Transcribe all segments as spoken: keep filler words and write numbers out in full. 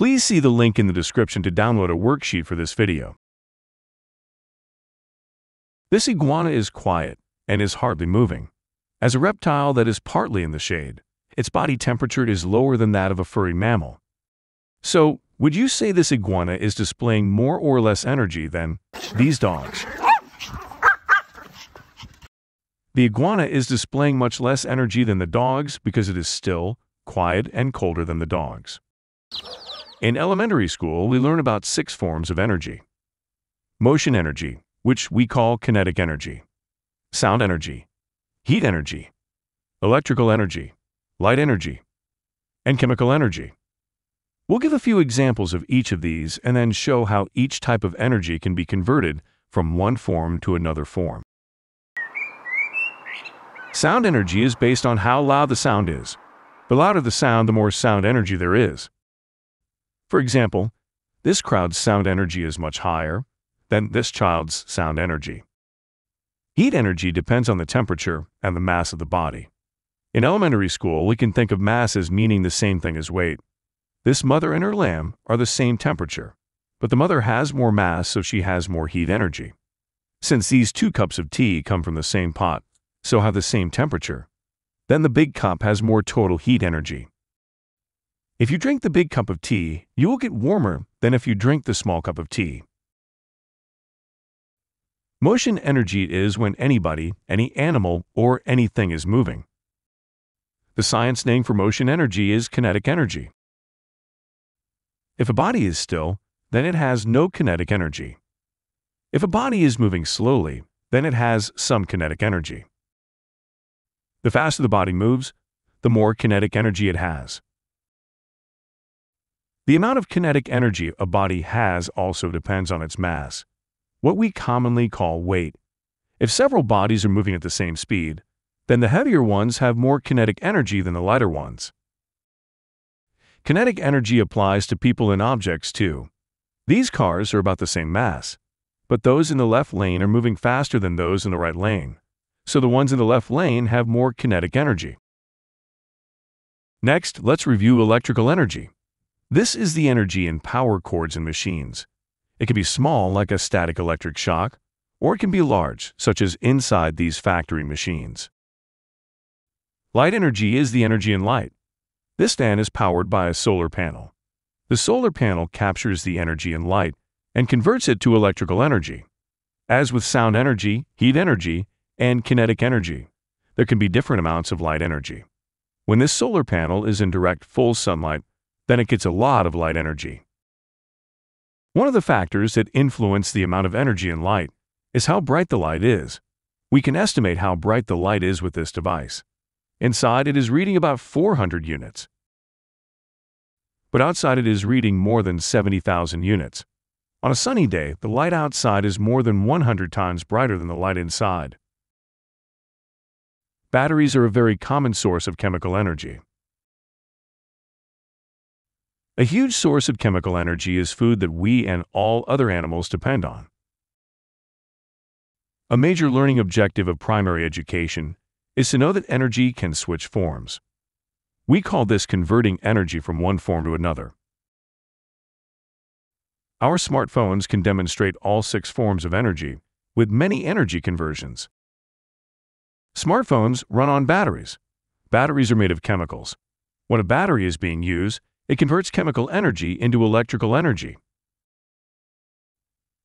Please see the link in the description to download a worksheet for this video. This iguana is quiet and is hardly moving. As a reptile that is partly in the shade, its body temperature is lower than that of a furry mammal. So, would you say this iguana is displaying more or less energy than these dogs? The iguana is displaying much less energy than the dogs because it is still, quiet, and colder than the dogs. In elementary school, we learn about six forms of energy. Motion energy, which we call kinetic energy. Sound energy. Heat energy. Electrical energy. Light energy. And chemical energy. We'll give a few examples of each of these and then show how each type of energy can be converted from one form to another form. Sound energy is based on how loud the sound is. The louder the sound, the more sound energy there is. For example, this crowd's sound energy is much higher than this child's sound energy. Heat energy depends on the temperature and the mass of the body. In elementary school, we can think of mass as meaning the same thing as weight. This mother and her lamb are the same temperature, but the mother has more mass, so she has more heat energy. Since these two cups of tea come from the same pot, so have the same temperature, then the big cup has more total heat energy. If you drink the big cup of tea, you will get warmer than if you drink the small cup of tea. Motion energy is when anybody, any animal, or anything is moving. The science name for motion energy is kinetic energy. If a body is still, then it has no kinetic energy. If a body is moving slowly, then it has some kinetic energy. The faster the body moves, the more kinetic energy it has. The amount of kinetic energy a body has also depends on its mass, what we commonly call weight. If several bodies are moving at the same speed, then the heavier ones have more kinetic energy than the lighter ones. Kinetic energy applies to people and objects too. These cars are about the same mass, but those in the left lane are moving faster than those in the right lane, so the ones in the left lane have more kinetic energy. Next, let's review electrical energy. This is the energy in power cords and machines. It can be small, like a static electric shock, or it can be large, such as inside these factory machines. Light energy is the energy in light. This stand is powered by a solar panel. The solar panel captures the energy in light and converts it to electrical energy. As with sound energy, heat energy, and kinetic energy, there can be different amounts of light energy. When this solar panel is in direct full sunlight, then it gets a lot of light energy. One of the factors that influence the amount of energy in light is how bright the light is. We can estimate how bright the light is with this device. Inside, it is reading about four hundred units. But outside, it is reading more than seventy thousand units. On a sunny day, the light outside is more than one hundred times brighter than the light inside. Batteries are a very common source of chemical energy. A huge source of chemical energy is food that we and all other animals depend on. A major learning objective of primary education is to know that energy can switch forms. We call this converting energy from one form to another. Our smartphones can demonstrate all six forms of energy, with many energy conversions. Smartphones run on batteries. Batteries are made of chemicals. When a battery is being used, it converts chemical energy into electrical energy.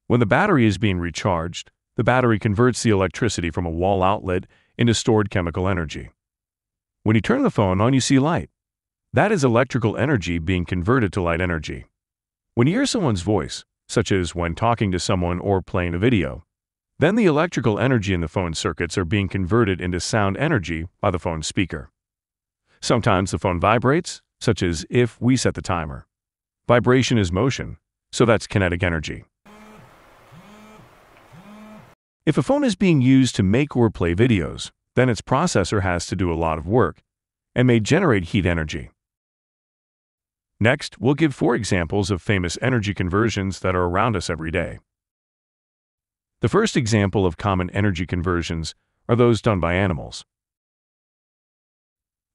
When the battery is being recharged, the battery converts the electricity from a wall outlet into stored chemical energy. When you turn the phone on, you see light. That is electrical energy being converted to light energy. When you hear someone's voice, such as when talking to someone or playing a video, then the electrical energy in the phone circuits are being converted into sound energy by the phone speaker. Sometimes the phone vibrates, such as if we set the timer. Vibration is motion, so that's kinetic energy. If a phone is being used to make or play videos, then its processor has to do a lot of work and may generate heat energy. Next, we'll give four examples of famous energy conversions that are around us every day. The first example of common energy conversions are those done by animals.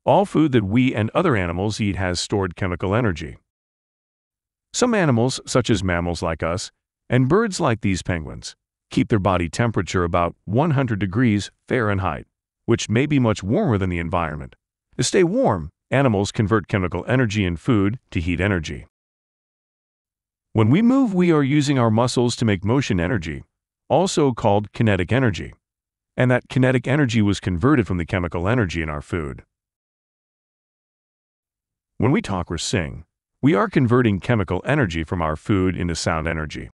All food that we and other animals eat has stored chemical energy. Some animals, such as mammals like us, and birds like these penguins, keep their body temperature about one hundred degrees Fahrenheit, which may be much warmer than the environment. To stay warm, animals convert chemical energy in food to heat energy. When we move, we are using our muscles to make motion energy, also called kinetic energy, and that kinetic energy was converted from the chemical energy in our food. When we talk or sing, we are converting chemical energy from our food into sound energy.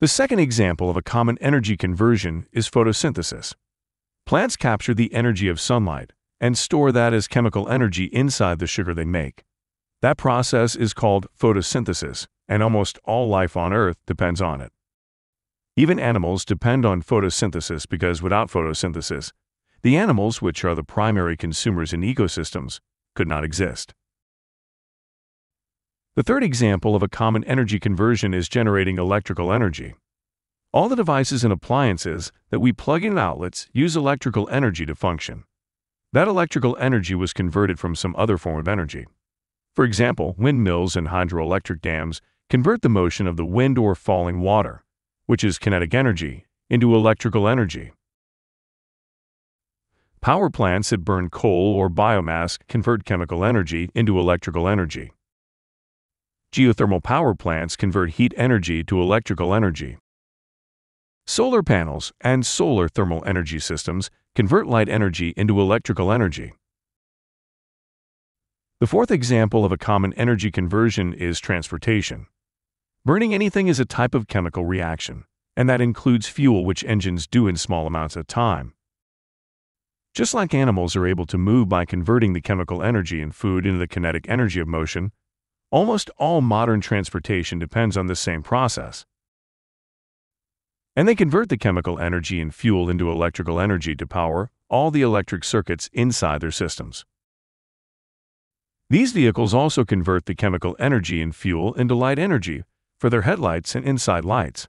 The second example of a common energy conversion is photosynthesis. Plants capture the energy of sunlight and store that as chemical energy inside the sugar they make. That process is called photosynthesis, and almost all life on Earth depends on it. Even animals depend on photosynthesis because without photosynthesis, the animals, which are the primary consumers in ecosystems, could not exist. The third example of a common energy conversion is generating electrical energy. All the devices and appliances that we plug in outlets use electrical energy to function. That electrical energy was converted from some other form of energy. For example, windmills and hydroelectric dams convert the motion of the wind or falling water, which is kinetic energy, into electrical energy. Power plants that burn coal or biomass convert chemical energy into electrical energy. Geothermal power plants convert heat energy to electrical energy. Solar panels and solar thermal energy systems convert light energy into electrical energy. The fourth example of a common energy conversion is transportation. Burning anything is a type of chemical reaction, and that includes fuel, which engines do in small amounts at a time. Just like animals are able to move by converting the chemical energy in food into the kinetic energy of motion, almost all modern transportation depends on the same process. And they convert the chemical energy and fuel into electrical energy to power all the electric circuits inside their systems. These vehicles also convert the chemical energy and fuel into light energy for their headlights and inside lights.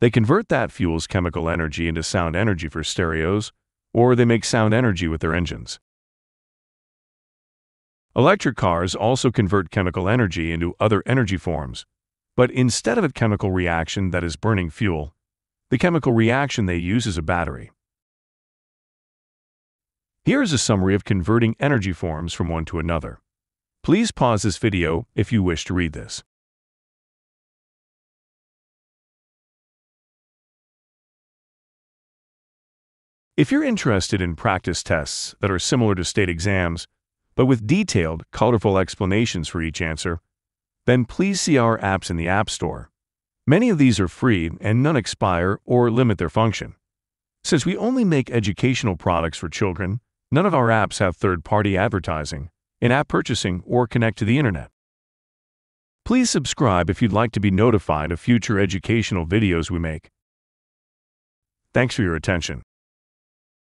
They convert that fuel's chemical energy into sound energy for stereos, or they make sound energy with their engines. Electric cars also convert chemical energy into other energy forms, but instead of a chemical reaction that is burning fuel, the chemical reaction they use is a battery. Here is a summary of converting energy forms from one to another. Please pause this video if you wish to read this. If you're interested in practice tests that are similar to state exams, but with detailed, colorful explanations for each answer, then please see our apps in the App Store. Many of these are free and none expire or limit their function. Since we only make educational products for children, none of our apps have third-party advertising, in-app purchasing, or connect to the internet. Please subscribe if you'd like to be notified of future educational videos we make. Thanks for your attention.